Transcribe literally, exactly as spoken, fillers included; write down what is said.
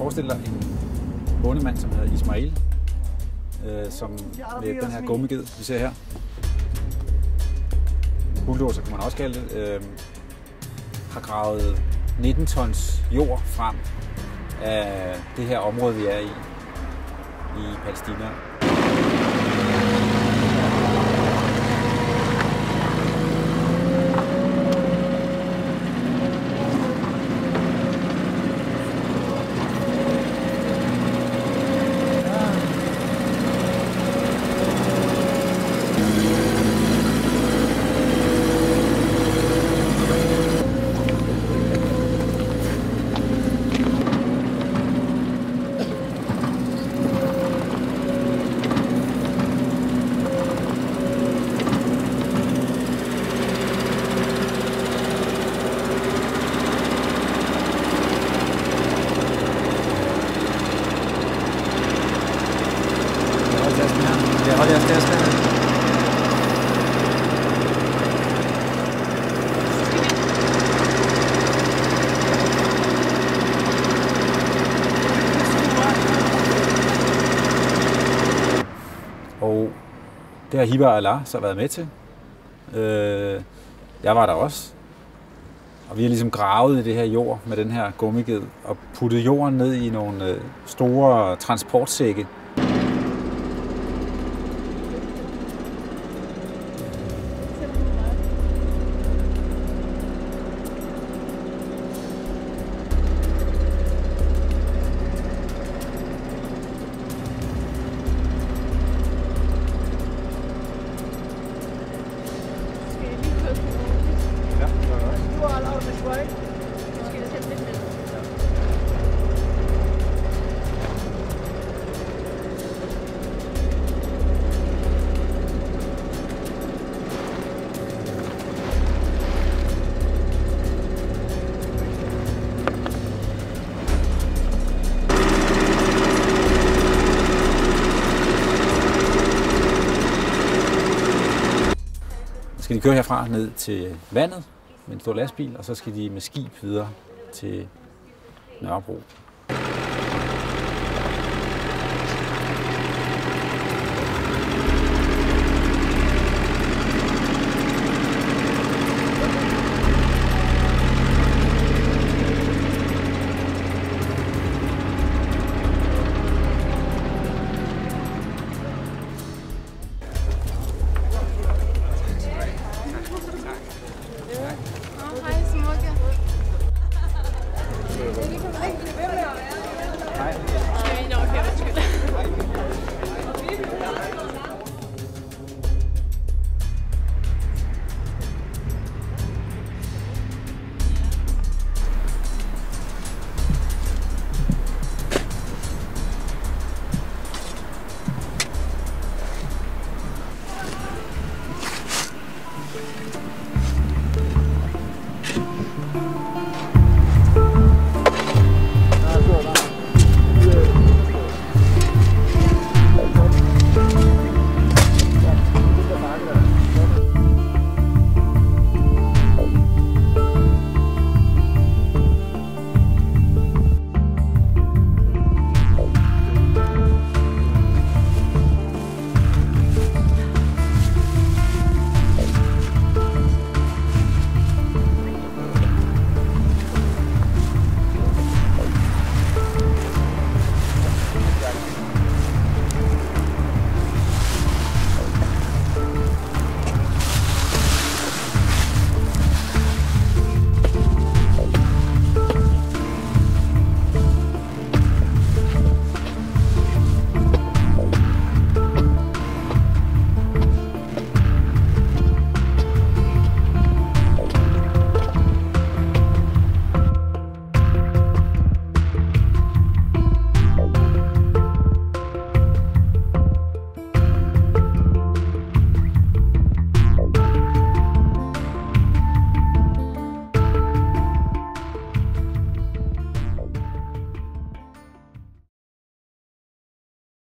forestille dig en bondemand, som hedder Ismail, øh, som med den her gummiged, vi ser her. Bulldozer kunne man også kalde det, øh, har gravet nitten tons jord frem af det her område, vi er i, i Palæstina. Og det har Hiba og Alaa så været med til. Øh, jeg var der også. Og vi har ligesom gravet i det her jord med den her gummiged og puttet jorden ned i nogle store transportsække. Skal de køre herfra ned til vandet med en stor lastbil, og så skal de med skib videre til Nørrebro.